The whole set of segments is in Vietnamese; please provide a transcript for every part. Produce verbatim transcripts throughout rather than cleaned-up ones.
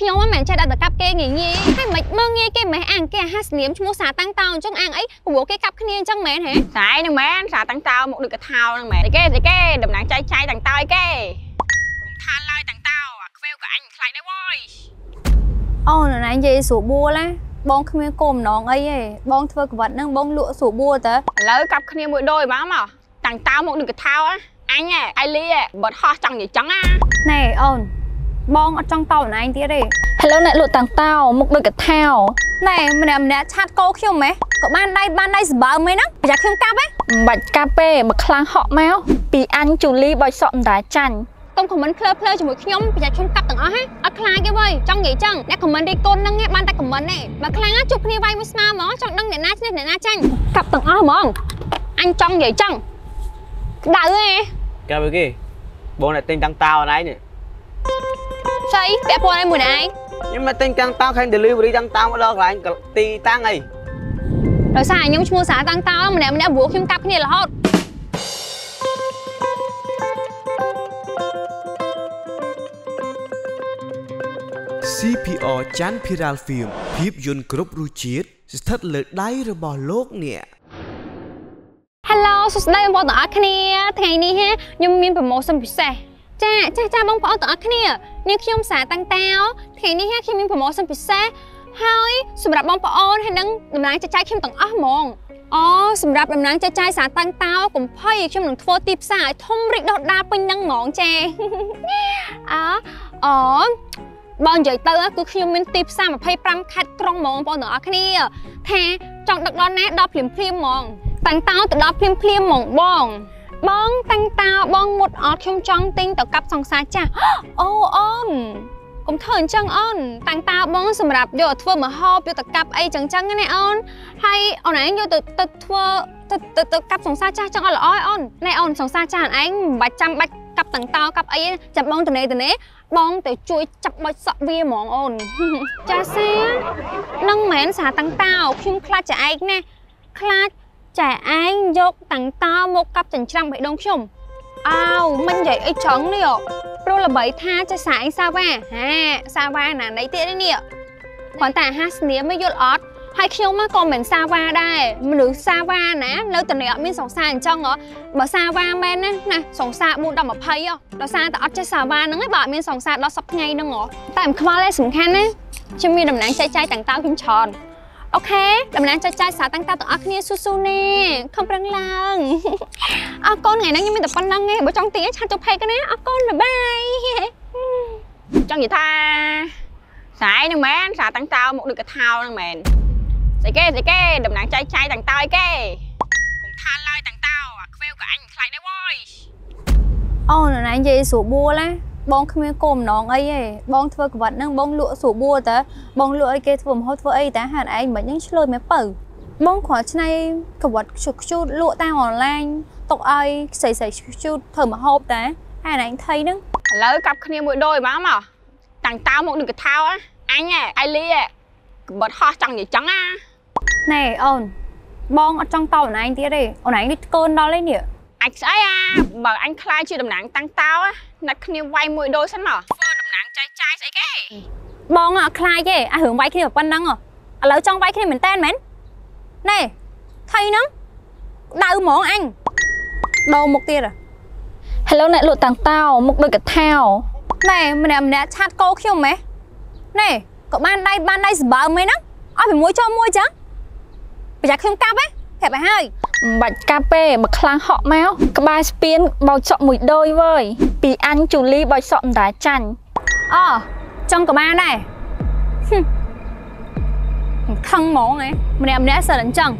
phiếu mà mình chạy đặt được cặp kê nghỉ nghi hay mệt mơ nghe cái mấy ăn kê hát liếm mua xả tăng tàu trong ăn ấy của bố cái cặp kia trong mẹ thế sai nè mẹ xả tăng tàu một được cái thao nè mẹ cái cái cái đầm nắng chai chai tăng tàu ấy cái than lai tăng tàu à kêu cả anh lại đây boy ô là anh gì sổ bua đấy bong không biết cồm nón ấy ấy bong thưa cái vật năng bong lụa sổ bua thế lấy cặp kia mỗi đôi má mà tăng tàu một được cái thao á anh ấy ai ly ấy bớt ho chẳng gì chẳng á này ồn bong ở trong tàu này anh tía đi hello này lụt tàng tàu một đôi cái thao này mình làm nè chat cô khiêu mấy cậu ban đây ban đây bờ mấy nấc dạ khiêu cáp ấy bạch cà phê bạch lang họ máu bị anh chủ ly bòi sọm đá chằn công comment plơ plơ cho mỗi khi nhóm bây giờ khiêu cáp từng ó hết ở khai cái vơi trong nghỉ chân nè comment đi tôn nâng nghe ban tay comment này mà khai á chụp như vay với smart mó trong nâng để na trên để na tranh cặp từng ó mong anh trong nghỉ chân đã ơi cà với kì bố này tên tăng tàu này nè say bé bò này mùi này nhưng mà tên tăng tao khen delivery tăng tao lo là anh tì tăng này rồi sao nhưng mua xả tăng tao mà nè mình đã bố khiêm cặp cái này là hot xê pê rờ Chan Piral Film phim yun group ru chiết thật lợi đáy rồi bỏ lốt nè hello sau đây bọn tao ở khnì ngày ní ha nhưng mình promotion special จ้าจ้าจ้าบ้องพอเอาตัวอักเนี่ยนี่คิมสายตังเต้าทีนี้แค่คิมมีโปรโมชั่นพิเศษ ให้อ๋อสำหรับบ้องพอเอาให้นั่งน้ำลายจะใช้คิมตังอ้อมองอ๋อสำหรับน้ำลายจะใช้สายตังเต้ากลุ่มพ่อยคิมหนึ่งโฟติปสายทอมริดดอดดาเป็นนั่งมองเจอ๋ออ๋อบ้องใจเตอร์ก็คือคิมมีติปสายมาให้ปรำคัดกรองมองพอเอาตัวอักเนี่ยแทนจังดักดอนแน่ดอปเปลี่ยนเปลี่ยนมองบ้อง บ้อง ตั้ง ตา บ้อง หมด ออด ខ្ញុំ ចង់ ទិញ ទៅ កាប់ សងសា ចាស់ អូ អូន កុំ ធ្វើ អញ្ចឹង អូន តាំង តา បង សម្រាប់ យក ធ្វើ មហោប យក ទៅ កាប់ អី ចឹង ចឹង ណា អូន ហើយ អូន ឯង យក ទៅ ទៅ ធ្វើ ទៅ ទៅ ទៅ កាប់ សងសា ចាស់ ចឹង អត់ ល្អ ទេ អូន ណែ អូន សងសា ចាស់ អញ មិន បាច់ ចាំ បាច់ កាប់ តាំង តา កាប់ អី ចាំ បង តនេ តនេ បង ទៅ ជួយ ចាប់ បាច់ សក់ វា ហ្មង អូន ចាស់ សា នឹង មិន សា តាំង តา ខ្ញុំ ខ្លាច ចា ឯង ណា ខ្លាច Chả anh dốc tặng tao một cặp chỉnh trang bị đông chùm Ao, mình dậy ấy trống đi ạ Rô là bấy tha cho xa anh sao ba Ha, sao ba là nấy tiết đấy nè Quán tả hát nếm với dốt ọt Hay khiêu mà comment sao ba đây Mình đứng sao ba nè, lâu tuần này ạ mình sống xa anh chông ạ Bảo sao ba bên nè, nè, sống xa buôn đọc mà phây ạ Đó xa ta ọt cho sao ba nâng ấy bảo mình sống xa đó sắp ngay nâng ạ Tại em khóa lê sủng khăn á Chim mình đầm nắng chai chai tặng tao kim tròn โอเคดำเนินใจใจสาวตั้งตาตัวอักเนี่ยสู้ๆแน่คำพลังลัง อ่ะก้นไหนนั่งยังมีแต่ปนนั่งไงบ่จ้องตีฉันจะเพลกันนะอ่ะก้นแบบใบจังหยิท่าสายหนึ่งแม่สายตั้งตาหมดดูกระเทาหนึ่งแม่ใส่แก่ใส่แก่ดำเนินใจใจต่างตาไอ้แก่ผมทานเลยต่างตาอ่ะเวลกับอันใครได้บ่อย បងលក់ឲ្យគេធ្វើមហូបធ្វើអីតាហាត់ឯងមិនខ្ញុំឆ្លើយមិនបើបងខោឆ្នៃក្បត់ឈុកឈូតលក់តាមអនឡាញຕົកឲ្យខ្សែៗឈូតធ្វើមហូបតែឯងឯងថៃហ្នឹងឥឡូវកាប់គ្នាមួយដយមកមកតាំងតោមកនឹងកថាអញឯងអីលីឯងក្បត់ហោះចង់និយាយចឹងណាណែអូនបងអត់ចង់តោណែនទៀតទេអូនឯងនេះកូនដល់ឯងនេះ Anh ấy à, bảo anh khai chưa đầm nắng tăng tao á, nạt kia vay mười đôi sẵn mà. Vừa đầm nắng trai trai sẽ cái. Bong à, khai chứ, ai hưởng vay khi được quan năng à? À lỡ trong vay khi mình tên mến. Này, thay nắng, đau mỏ anh. Đầu một tia rồi. Hello này lụt tàng tao, một đôi cả thao. Này, mình làm nè chat cô khiêu mẹ. Này, cậu ban đây ban đây bờ mấy nắng. Ai phải mua cho mua chứ? Bây giờ khiêu cáp ấy, hẹp phải hơi. Bạch cà phê bạch lang họ máu Các bài spin bao chọn mũi đôi vơi Bị anh chủ ly bao chọn đá chằn Ờ, trong cả ba này Khăn mổ này Mình em đã sợ đến chẳng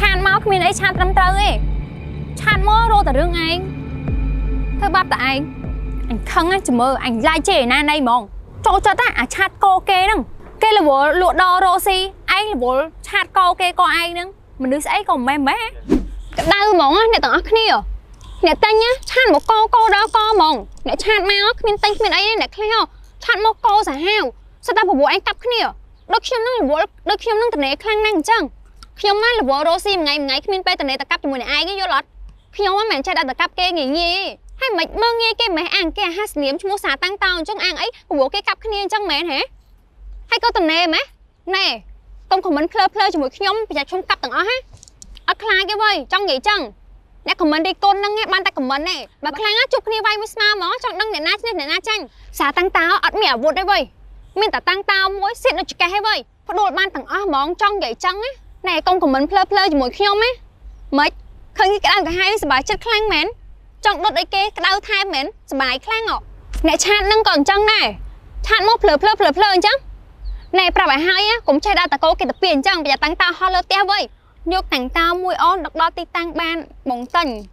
Chàn máu cái mình ấy chàn trăm trâu ấy Chàn mơ rô tả rương anh Thưa bác tại anh Anh khăn ấy chỉ mơ anh lai chể nan đây mong Chỗ cho ta à chát cô kê nâng Kê là bố lụa đo rô si Anh là bố chát cô kê cô anh nâng Mình đứng sẽ còn mềm bé Đau mong á, nè tầng ác nè Nè tên nhá, chăn một cô cô đó cô mong Nè chăn mà ác, mình tên mình ấy nè kheo Chăn một cô giả heo Sao ta bảo bố anh cặp nè Đôi khiêm nâng là bố, đôi khiêm nâng tầng này khăn năng chăng Khiêm á là bố rô xìm ngày ngày khi mình bê tầng này ta cặp cho mùi này ai cái vô lọt Khiêm á mẹn chai đã ta cặp kê nghỉ nghi hay mệt mơ nghe cái máy ăn cái hát niệm cho mua xả tăng tàu trong ăn ấy của bố cái cặp kia trong mẹ hả hay câu tuần này mẹ nè công của mình plơ plơ cho mỗi nhóm và trong cặp tầng ó hả ở khai cái vơi trong nghỉ chăng nè của mình đi côn năng nghe ban tay của mình này mà khai á chụp kia vay với smart mó trong năng để na để na tranh xả tăng tàu ở mẹ vụt đấy vơi mình ta tăng tàu mỗi xịn được cái hay vơi có đồ ban tầng ó món trong nghỉ chăng ấy này công của mình plơ plơ cho mỗi nhóm ấy mệt khơi cái ăn cả hai sẽ bài chất khang mến trong đốt ấy kê đau thai mến sẽ bài khang ngọ nè chan nâng còn trong này chan mốt phờ phờ phờ phờ chứ này bà bài hai á cũng chơi đa ta cố kì tập biển chẳng bây giờ tăng tao hoa lơ teo vơi nhốt tàng tao mùi ôn đọc đo ti tăng ban bóng tình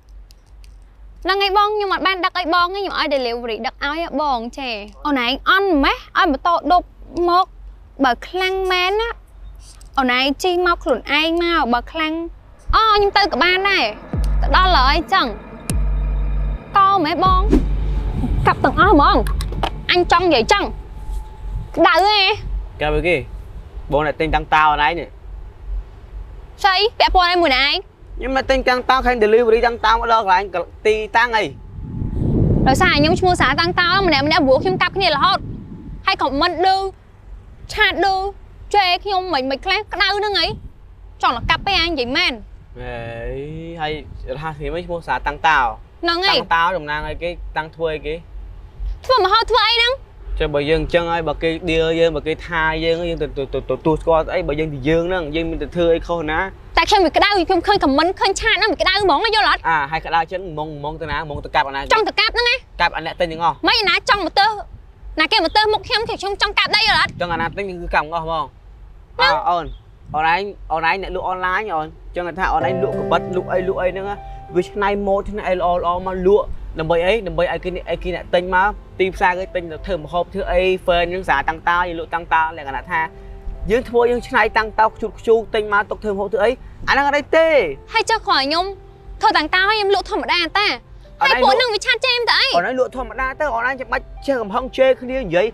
là ngày bong nhưng mà ban đặc ấy bong ấy nhưng mà ai để liệu vì đặc ai á bong chè ở này ăn mẹ ai mà to đục một bờ khang mến á ở này chi mau khẩn ai mau bờ khang ơ oh, nhưng tôi của ba này đó là ai chẳng co mẹ bon cặp tầng áo mong anh trong vậy chẳng đợi nghe cái với kia bố này tên tăng tao này nhỉ xây bé bò này mùi này nhưng mà tên tăng tao khen delivery tăng tao mà là anh tì tăng này rồi sao nhưng mua xả tăng tao mà nè mình đã buộc chúng cặp cái này là hot hay còn mình đưa cha đưa chơi khi ông mình mình cái đau nữa ấy chọn là cặp với anh vậy men đấy hay ha thì mới mua xả tăng tao năng ấy tăng tao đồng năng ấy cái tăng thuê cái thôi mà ho thuê năng cho bà dân chân ấy bà kia đi ơi dân bà kia thai dân ấy từ từ từ từ từ coi ấy bà dân thì dương năng dân mình từ thưa ấy khô ná tại khi mình cái đau thì không khơi cầm mình khơi cha nó mình cái đau món nó vô lót à hay cái đau chứ mong mong tới ná mong tới cặp anh này trong từ cặp năng ấy cặp anh này tên gì ngon mấy ná trong một tơ là kia một tơ một khem kiểu trong trong cặp đây rồi trong anh này tên như cầm ngon không à ôn online online này lụa online rồi cho người ta online lụa của bật lụa ấy lụa ấy nữa vì này một thế này lo lo mà lụa làm bấy ấy làm bấy ai kia ai kia lại tinh mà tìm xa cái tinh là thử một hộp thứ ấy phơi những giá tăng tao như lụa tăng tao lại cả là tha những thôi những này tăng tao chụp chụp tinh mà tục thường hộp thứ ấy anh đang ở đây tê hay cho khỏi nhung thôi tăng tao hay em lụa thôi mà đa ta hay bốn đừng bị chăn cho em đấy còn nói lụa thôi mà đa ta còn anh chẳng bắt chơi cầm hông chơi không đi vậy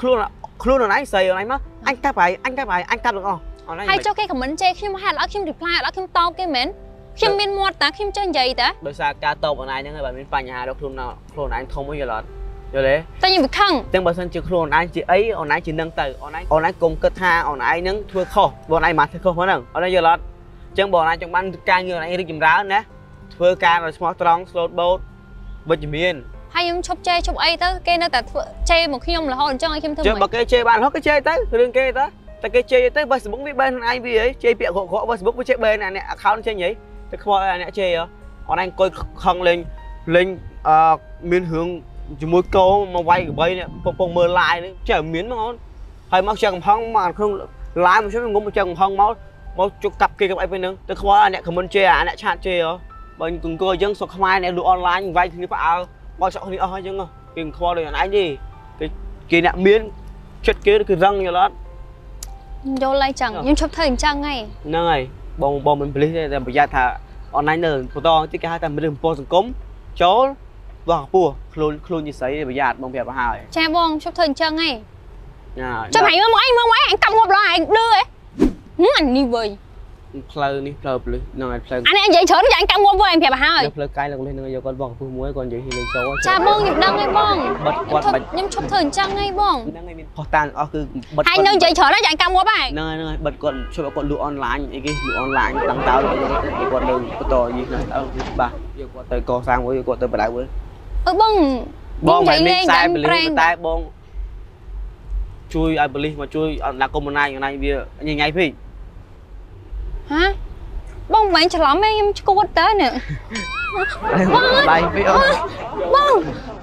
luôn là luôn là nãy xây rồi mà anh ta phải anh ta phải anh ta được không hay cho cái comment chê khi mà hai lọ khi reply lọ khi to cái mến khi miên mua tá khi chơi vậy ta đối xa cá tôm ở này những người bạn miên phà nhà đâu luôn nào luôn anh không có nhiều lọt rồi đấy tao nhìn bị khăng tiếng bà sân chưa luôn anh chị ấy ở nãy chị nâng từ ở nãy ở nãy cùng cất tha ở nãy những thua khổ bọn này mà thua khổ hơn nữa ở đây nhiều lọt chân bọn này trong ban ca như này đi chìm ráo nè thua ca rồi small strong slow boat bên chị miên hay em chụp chê chụp ấy tới cái nó ta chê một khi ông là hồn cho anh kim thương chứ mà cái chê bạn hết cái chê tới đừng kê tới ta cái chơi tới Facebook với bên anh vì ấy chơi bịa gõ gõ Facebook với chơi bên này nè account chơi nhỉ ta coi này nè chơi còn anh coi không lên lên miền hướng mối câu mà quay của bay nè phong phong mơ lại nữa chơi miến mà ngon hay mắc chồng phong mà không lái một chút ngủ một chồng phong máu máu chụp cặp kia gặp ai bên nữa ta coi này comment chơi à này chat chơi rồi mình cùng coi dân số không ai này lụa online vay thì như phải bao sợ thì ơi chứ không đừng coi rồi anh gì cái cái nè miến chất kia cái răng nhiều lắm vô lại chẳng nhưng chụp thời trang ngay nâng này bông bông mình lấy ra bây giờ thà online nền photo chứ cái hai ta mới được post cống chó vào pua khôn khôn như sấy bây giờ bông vẻ bà hài cha bông chụp thời trang ngay cho mày mông anh mông anh cầm hộp lo anh đưa ấy muốn anh đi về play đi play play nâng này play anh anh dậy sớm vậy anh cầm hộp với em vẻ bà hài play cái là lên nâng giờ con bông phu muối còn vậy thì lên chó cha bông nhịp đăng ngay bông bật quạt bật nhưng chụp thời trang ngay bông họ tan ở cứ bật hai nương chơi chở nó dạng cam quá bài nơi nơi bật còn cho bà còn lụa online những cái lụa online tăng táo rồi còn đường to gì nữa tao bà giờ qua tới co sang với qua tới bà đại với ơ bông bông phải lên sai lên tai bông chui ai believe mà chui là công này này bây giờ như ngay phi hả bông bạn chả lắm em chưa có tới nữa bông bông